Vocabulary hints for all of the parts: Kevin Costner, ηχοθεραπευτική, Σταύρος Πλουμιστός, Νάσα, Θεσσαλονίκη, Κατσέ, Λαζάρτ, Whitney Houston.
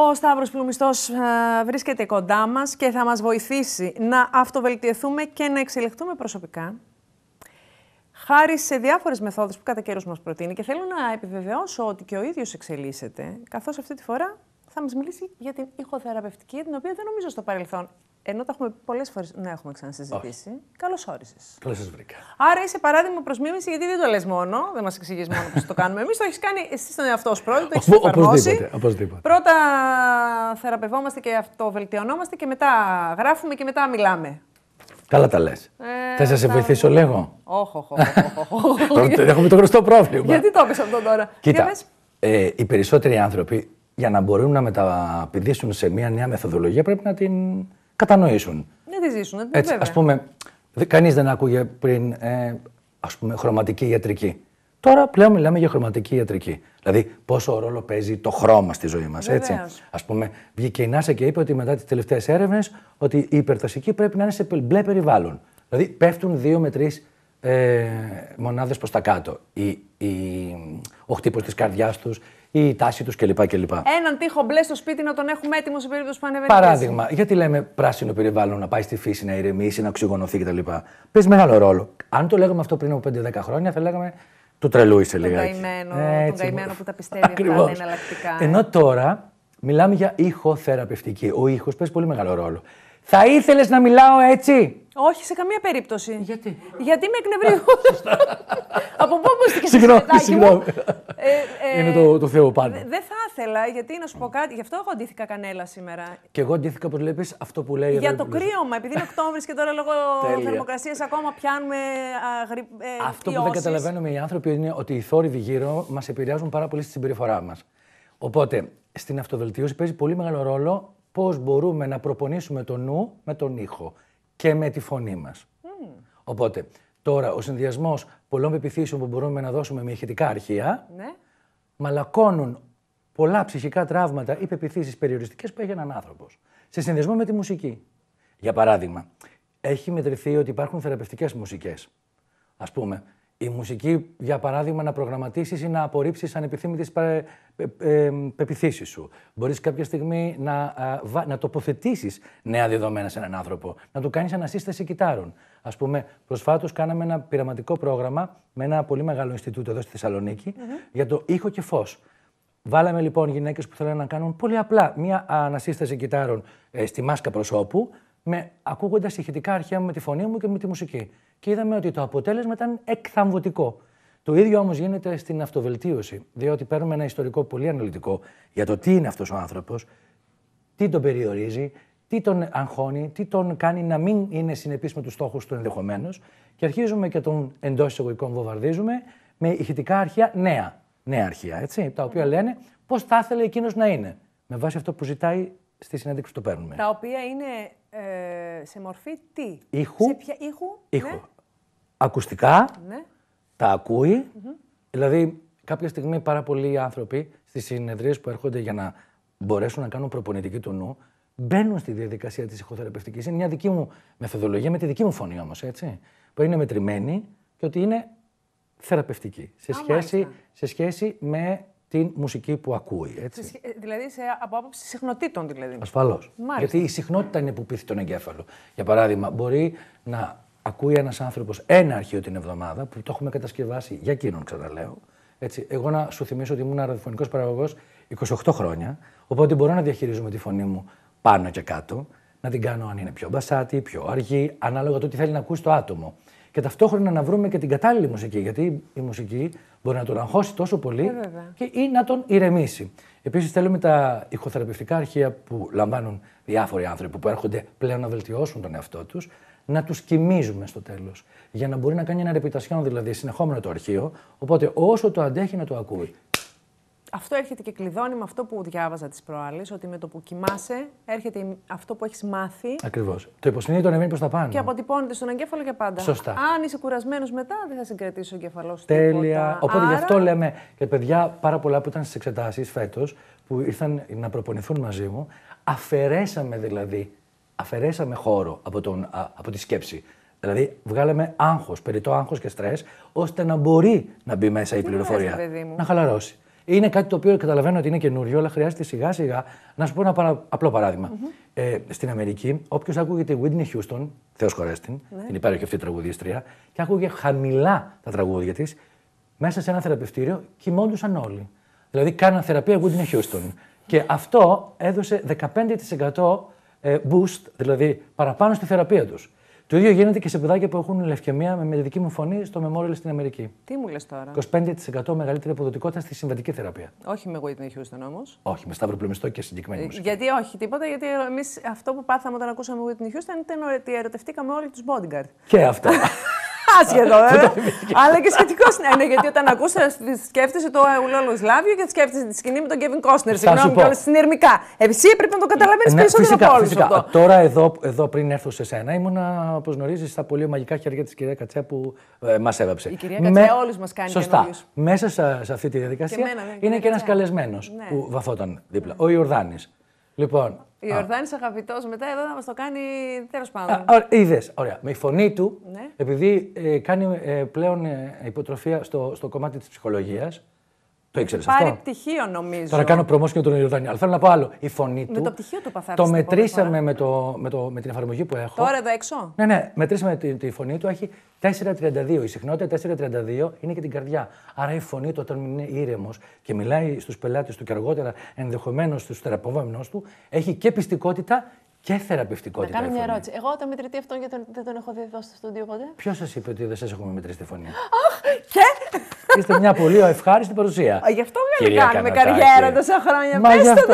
Ο Σταύρος Πλουμιστός βρίσκεται κοντά μας και θα μας βοηθήσει να αυτοβελτιωθούμε και να εξελιχθούμε προσωπικά, χάρη σε διάφορες μεθόδους που κατά καιρούς μας προτείνει. Και θέλω να επιβεβαιώσω ότι και ο ίδιος εξελίσσεται, καθώς αυτή τη φορά θα μας μιλήσει για την ηχοθεραπευτική, την οποία δεν νομίζω στο παρελθόν, ενώ τα έχουμε πει πολλές φορές, να έχουμε ξανασυζητήσει. Καλώς όρισες. Καλώς σας βρήκα. Άρα είσαι παράδειγμα προς μίμηση, γιατί δεν το λες μόνο, δεν μας εξηγείς μόνο πώς το κάνουμε εμείς. Το έχεις κάνει εσύ στον εαυτό σου πρώτα, το έχεις εφαρμόσει. Οπωσδήποτε. Πρώτα θεραπευόμαστε και αυτοβελτιωνόμαστε και μετά γράφουμε και μετά μιλάμε. Καλά τα λες. Θα σας βοηθήσω λίγο. Όχι. Έχουμε το γνωστό πρόβλημα. Γιατί το έπεσε αυτό τώρα. Κοίτα, οι περισσότεροι άνθρωποι για να μπορούν να μεταπηδήσουν σε μια νέα μεθοδολογία πρέπει να την κατανοήσουν. Δεν τη ζήσουν, έτσι, ας πούμε, κανείς δεν άκουγε πριν, ας πούμε, χρωματική ιατρική. Τώρα πλέον μιλάμε για χρωματική ιατρική. Δηλαδή, πόσο ρόλο παίζει το χρώμα στη ζωή μας, έτσι. Ας πούμε, βγήκε η Νάσα και είπε ότι μετά τις τελευταίες έρευνες ότι η υπερτασική πρέπει να είναι σε μπλε περιβάλλον. Δηλαδή, πέφτουν 2 με 3 μονάδες προς τα κάτω. Ο χτύπος της καρδιάς τους, η τάση τους κλπ. Έναν τείχο μπλε στο σπίτι να τον έχουμε έτοιμο σε περίπτωση που ανεβαίνει. Παράδειγμα, γιατί λέμε πράσινο περιβάλλον, να πάει στη φύση, να ηρεμήσει, να οξυγονωθεί κτλ. Παίζει μεγάλο ρόλο. Αν το λέγαμε αυτό πριν από 5-10 χρόνια, θα λέγαμε του τρελού είσαι λιγάκι. Τον καημένο που τα πιστεύει αυτά είναι εναλλακτικά. Ενώ τώρα μιλάμε για ηχοθεραπευτική. Ο ήχος παίζει πολύ μεγάλο ρόλο. Θα ήθελες να μιλάω έτσι. Όχι, σε καμία περίπτωση. Γιατί? Γιατί με εκνευρίζουν. Από πού ακούστηκε στο σπιτάκι μου. Είναι το Θεό πάνω. Δεν θα ήθελα, γιατί να σου πω κάτι. Γι' αυτό εγώ ντύθηκα κανέλα σήμερα. Και εγώ ντύθηκα, όπως βλέπεις, αυτό που λέει. Για το κρύωμα, επειδή είναι Οκτώβρης και τώρα λόγω θερμοκρασίας ακόμα πιάνουμε αγριώσεις. Αυτό που δεν καταλαβαίνουμε οι άνθρωποι είναι ότι οι θόρυβοι γύρω μας επηρεάζουν πάρα πολύ στη συμπεριφορά μας. Οπότε στην αυτοβελτίωση παίζει πολύ μεγάλο ρόλο πώς μπορούμε να προπονήσουμε το νου με τον ήχο και με τη φωνή μας. Οπότε, τώρα ο συνδυασμός πολλών πεποιθήσεων που μπορούμε να δώσουμε με ηχητικά αρχεία, μαλακώνουν πολλά ψυχικά τραύματα ή πεποιθήσεις περιοριστικές που έχει έναν άνθρωπος. Σε συνδυασμό με τη μουσική. Για παράδειγμα, έχει μετρηθεί ότι υπάρχουν θεραπευτικές μουσικές. Ας πούμε, η μουσική, για παράδειγμα, να προγραμματίσεις ή να απορρίψεις ανεπιθύμητες πεποιθήσεις σου. Μπορείς κάποια στιγμή να τοποθετήσεις νέα δεδομένα σε έναν άνθρωπο, να του κάνεις ανασύσταση κιτάρων. Ας πούμε, προσφάτως κάναμε ένα πειραματικό πρόγραμμα με ένα πολύ μεγάλο Ινστιτούτο εδώ στη Θεσσαλονίκη για το ήχο και φως. Βάλαμε λοιπόν γυναίκες που θέλουν να κάνουν πολύ απλά μια ανασύσταση κιτάρων στη μάσκα προσώπου, ακούγοντας ηχητικά αρχεία με τη φωνή μου και με τη μουσική. Και είδαμε ότι το αποτέλεσμα ήταν εκθαμβωτικό. Το ίδιο όμως γίνεται στην αυτοβελτίωση, διότι παίρνουμε ένα ιστορικό πολύ αναλυτικό για το τι είναι αυτός ο άνθρωπος, τι τον περιορίζει, τι τον αγχώνει, τι τον κάνει να μην είναι συνεπής με τους στόχους του ενδεχομένως, και αρχίζουμε και τον εντός εισαγωγικών βομβαρδίζουμε με ηχητικά αρχεία νέα αρχεία, έτσι, τα οποία λένε πώς θα ήθελε εκείνος να είναι, με βάση αυτό που ζητάει στη συνέντευξη που το παίρνουμε. Τα οποία είναι σε μορφή τι? Ήχου. Σε ποια ήχου. Ναι. Ακουστικά. Ναι. Τα ακούει. Δηλαδή, κάποια στιγμή πάρα πολλοί άνθρωποι στις συνεδρίες που έρχονται για να μπορέσουν να κάνουν προπονητική του νου, μπαίνουν στη διαδικασία της ηχοθεραπευτικής. Είναι μια δική μου μεθοδολογία με τη δική μου φωνή όμως, έτσι. Που είναι μετρημένη και ότι είναι θεραπευτική σε σχέση με την μουσική που ακούει, έτσι. Δηλαδή, από άποψη συχνοτήτων, δηλαδή. Ασφαλώς. Γιατί η συχνότητα είναι που πείθει τον εγκέφαλο. Για παράδειγμα, μπορεί να ακούει ένας άνθρωπος ένα αρχείο την εβδομάδα, που το έχουμε κατασκευάσει για εκείνον, ξαναλέω. Έτσι. Εγώ να σου θυμίσω ότι ήμουν ραδιοφωνικός παραγωγός 28 χρόνια, οπότε μπορώ να διαχειρίζομαι τη φωνή μου πάνω και κάτω, να την κάνω αν είναι πιο μπασάτη, πιο αργή, ανάλογα το τι θέλει να ακούσει το άτομο. Και ταυτόχρονα να βρούμε και την κατάλληλη μουσική, γιατί η μουσική μπορεί να τον αγχώσει τόσο πολύ ή να τον ηρεμήσει. Επίσης, θέλουμε τα ηχοθεραπευτικά αρχεία που λαμβάνουν διάφοροι άνθρωποι που έρχονται πλέον να βελτιώσουν τον εαυτό τους, να τους κοιμίζουμε στο τέλος. Για να μπορεί να κάνει ένα ρεπιτασιόν, δηλαδή συνεχόμενο το αρχείο, οπότε όσο το αντέχει να το ακούει. Αυτό έρχεται και κλειδώνει με αυτό που διάβαζα τις προάλλες, ότι με το που κοιμάσαι έρχεται αυτό που έχεις μάθει. Ακριβώς. Το υποσυνείδητο ανεβαίνει προς τα πάνω. Και αποτυπώνεται στον εγκέφαλο για πάντα. Σωστά. Αν είσαι κουρασμένος μετά, δεν θα συγκρατήσει ο εγκέφαλός σου. Τέλεια. Οπότε γι' αυτό λέμε και παιδιά πάρα πολλά που ήταν στις εξετάσεις φέτος, που ήρθαν να προπονηθούν μαζί μου, αφαιρέσαμε χώρο από τη σκέψη. Δηλαδή, βγάλαμε άγχος, περιττό άγχος και στρες, ώστε να μπορεί να μπει μέσα η πληροφορία. Να χαλαρώσει. Είναι κάτι το οποίο καταλαβαίνω ότι είναι καινούριο, αλλά χρειάζεται σιγά σιγά. Να σου πω ένα απλό παράδειγμα. Mm-hmm. Στην Αμερική, όποιος ακούγεται Whitney Houston, Θεός χωρέστην, mm-hmm. την υπάρχει και αυτή η τραγουδίστρια, και άκουγε χαμηλά τα τραγούδια της, μέσα σε ένα θεραπευτήριο κοιμόντουσαν όλοι. Δηλαδή, κάναν θεραπεία Whitney Houston. Και αυτό έδωσε 15% boost, δηλαδή παραπάνω στη θεραπεία τους. Το ίδιο γίνεται και σε παιδάκια που έχουν λευκαιμία με δική μου φωνή στο Memorial στην Αμερική. Τι μου λες τώρα. 25% μεγαλύτερη αποδοτικότητα στη συμβατική θεραπεία. Όχι με Whitney Houston όμως. Όχι, με Σταύρο Πλουμιστό και συγκεκριμένη μουσική. Γιατί όχι, τίποτα. Γιατί εμείς αυτό που πάθαμε όταν ακούσαμε Whitney Houston ήταν ότι ερωτευτήκαμε όλοι τους bodyguard. Και αυτό. Άσχετο, αλλά και σχετικό ναι, γιατί όταν ακούσατε σκέφτεσαι το Εουλόλο Σλάβιο και σκέφτεσαι τη σκηνή με τον Kevin Costner. Συγγνώμη, και όλα συνειρμικά. Εσύ έπρεπε να το καταλαβαίνεις περισσότερο από όλους αυτό. Τώρα, εδώ πριν έρθω σε σένα, ήμουνα, όπως γνωρίζεις, στα πολύ μαγικά χέρια της κυρία Κατσέ που μας έβαψε. Η κυρία Κατσέ όλους μας κάνει σωστά. Μέσα σε αυτή τη διαδικασία είναι και ένας καλεσμένος που βαθόταν δίπλα. Ο Ιορδάνης. Λοιπόν. Ο Ιορδάνης αγαπητός μετά εδώ να μας το κάνει τέλος πάντων. Είδες, ωραία. Με η φωνή του, ναι. Επειδή κάνει πλέον υποτροφία στο κομμάτι της ψυχολογίας, το ήξερες αυτό. Πάρει πτυχίο νομίζω. Τώρα κάνω promotion για τον Ιορδάνη, αλλά θέλω να πω άλλο. Η φωνή του. Με το πτυχίο του παθάρισε. Το μετρήσαμε με την εφαρμογή που έχω. Τώρα εδώ έξω. Ναι, μετρήσαμε τη φωνή του. Έχει 4,32. Η συχνότητα 4,32 είναι και την καρδιά. Άρα η φωνή του όταν είναι ήρεμος και μιλάει στους πελάτες του και αργότερα ενδεχομένως στους θεραπευόμενους του, έχει και πιστικότητα και θεραπευτικότητα. Να κάνω μια ερώτηση. Εγώ όταν μετρητή αυτόν δεν τον έχω δει εδώ στο στούντιο ποτέ. Ποιος σας είπε ότι δεν σας έχουμε μετρήσει τη φωνή. Και. Είστε μια πολύ ευχάριστη παρουσία. Γι' αυτό δεν κάνουμε καριέρα τόσα χρόνια. Πες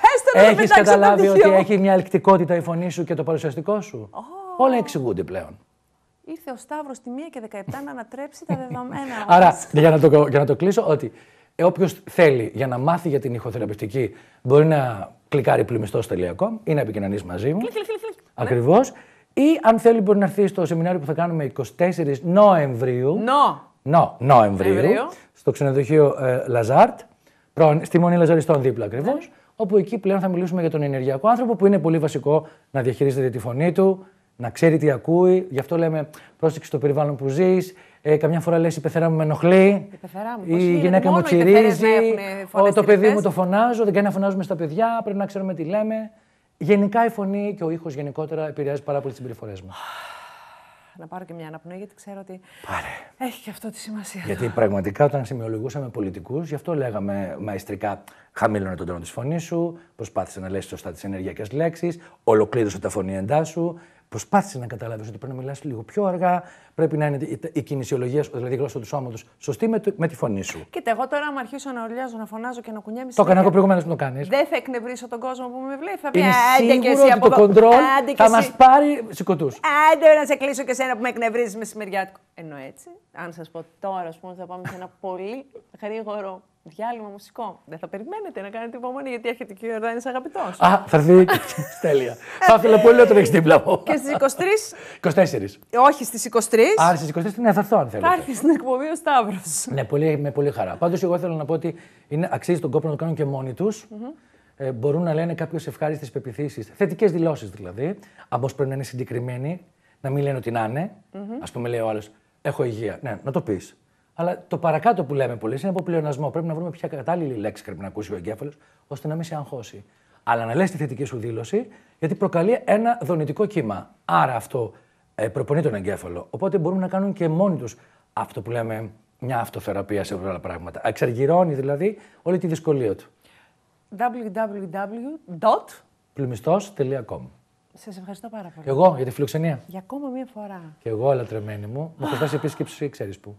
το, έχεις καταλάβει ότι έχει μια ελκτικότητα η φωνή σου και το παρουσιαστικό σου. Όλα εξηγούνται πλέον. Ήρθε ο Σταύρος στη 1:17 να ανατρέψει τα δεδομένα. Άρα, για να το κλείσω, ότι όποιος θέλει για να μάθει για την ηχοθεραπευτική μπορεί να κλικάρει πλουμιστός.com ή να επικοινωνήσει μαζί μου. Ακριβώς. Ή αν θέλει μπορεί να έρθει στο σεμινάριο που θα κάνουμε 24 Νοεμβρίου. Νοεμβρίου, στο ξενοδοχείο Λαζάρτ, στη Μονή Λαζαριστών δίπλα ακριβώς, όπου εκεί πλέον θα μιλήσουμε για τον ενεργειακό άνθρωπο, που είναι πολύ βασικό να διαχειρίζεται τη φωνή του, να ξέρει τι ακούει, γι' αυτό λέμε πρόσεξε το περιβάλλον που ζεις, καμιά φορά λες η πεθερά μου με ενοχλεί, η γυναίκα μου τσιρίζει, το παιδί μου το φωνάζω, δεν κάνει να φωνάζουμε στα παιδιά, πρέπει να ξέρουμε τι λέμε. Γενικά η φωνή και ο ήχος γενικότερα επηρεάζει πάρα πολύ τις συμπεριφορές μας. Να πάρω και μια αναπνοή, γιατί ξέρω ότι έχει και αυτό τη σημασία. Γιατί πραγματικά όταν σημειολογούσαμε πολιτικούς, γι' αυτό λέγαμε μαεστρικά χαμήλωνε τον τόνο της φωνής σου, προσπάθησε να λες σωστά τις ενεργειακές λέξεις, ολοκλήρωσε τα φωνήεντά σου, προσπάθησε να καταλάβεις ότι πρέπει να μιλάς λίγο πιο αργά, πρέπει να είναι η κινησιολογία, δηλαδή η γλώσσα του σώματος, σωστή με τη φωνή σου. Κοίτα, εγώ τώρα, άμα αρχίσω να ουρλιάζω, να φωνάζω και να κουνιέμαι. Το έκανα εγώ προηγουμένως που το κάνεις. Δεν θα εκνευρίσω τον κόσμο που με βλέπει. Θα πει ότι το κοντρόλ θα μας πάρει σηκωτούς. Άντε, να σε κλείσω και σένα που με εκνευρίζεις μεσημεριάτικο. Ενώ έτσι, αν σας πω τώρα, ας πούμε, θα πάμε σε ένα πολύ γρήγορο διάλειμμα μουσικό. Δεν θα περιμένετε να κάνετε υπομονή, γιατί έρχεται και ο Ιορδάνης αγαπητός. Α, θα έρθει. Τέλεια. Θα ήθελα πολύ να τον έχεις δίπλα μου. Και στις 23. 24. Όχι, στις 23. Άρα στις 23 ναι, θα έρθω αν θέλετε. Υπάρχει στην εκπομπή ο Σταύρος. Ναι, με πολύ χαρά. Πάντως, εγώ θέλω να πω ότι αξίζει τον κόπο να το κάνουν και μόνοι τους. Μπορούν να λένε κάποιες ευχάριστες πεποιθήσεις, θετικές δηλώσεις δηλαδή. Όμως πρέπει να είναι συγκεκριμένοι, να μην λένε ότι να είναι. Ας πούμε, λέει ο άλλος, έχω υγεία. Ναι, να το πεις. Αλλά το παρακάτω που λέμε πολλοί είναι από πλεονασμό. Πρέπει να βρούμε ποια κατάλληλη λέξη πρέπει να ακούσει ο εγκέφαλος, ώστε να μην σε αγχώσει. Αλλά να λες τη θετική σου δήλωση, γιατί προκαλεί ένα δονητικό κύμα. Άρα αυτό προπονεί τον εγκέφαλο. Οπότε μπορούν να κάνουν και μόνοι τους αυτό που λέμε μια αυτοθεραπεία σε όλα τα πράγματα. Εξαργυρώνει δηλαδή όλη τη δυσκολία του. www.plumistous.com. Σας ευχαριστώ πάρα πολύ. Εγώ για τη φιλοξενία. Για ακόμα μία φορά. Και εγώ, λατρεμένη μου, μου χρωστάς επίσκεψη, ξέρεις πού.